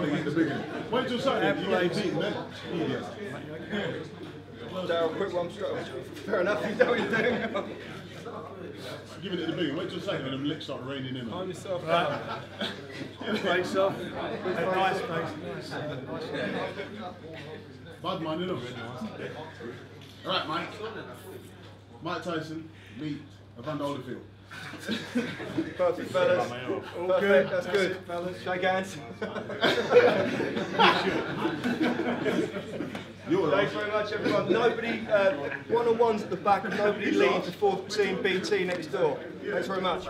something in the beginning. Wait till Sunday. You got to beat, man. Darryl, quick one strike. Fair enough, you know what you're doing. Give it at the beginning. Wait till Sunday when them licks start raining in. On yourself. Right. Face off. Nice face. Bad man, enough. All right, Mike. Mike Tyson meet Evander Holyfield. Perfect, fellas. All perfect. Good. That's good. It, fellas. Shake hands. Thanks very much, everyone. Nobody, one-on-ones at the back, nobody leaves before seeing BT next door. Thanks very much.